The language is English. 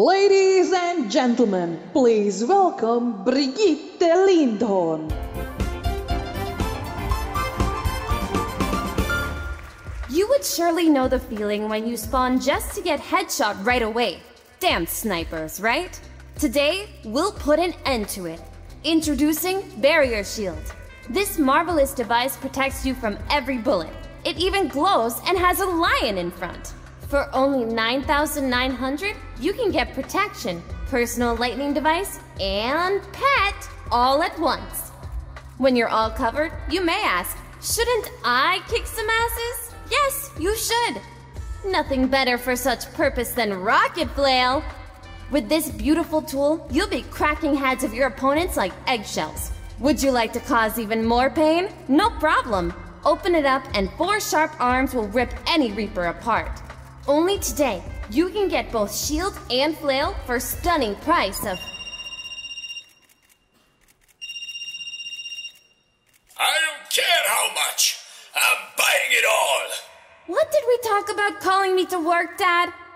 Ladies and gentlemen, please welcome Brigitte Lindhorn. You would surely know the feeling when you spawn just to get headshot right away. Damn snipers, right? Today, we'll put an end to it. Introducing Barrier Shield. This marvelous device protects you from every bullet. It even glows and has a lion in front. For only $9,900, you can get protection, personal lightning device, and pet all at once. When you're all covered, you may ask, shouldn't I kick some asses? Yes, you should. Nothing better for such purpose than rocket flail. With this beautiful tool, you'll be cracking heads of your opponents like eggshells. Would you like to cause even more pain? No problem. Open it up and 4 sharp arms will rip any Reaper apart. Only today, you can get both shield and flail for a stunning price of... I don't care how much! I'm buying it all! What did we talk about calling me to work, Dad?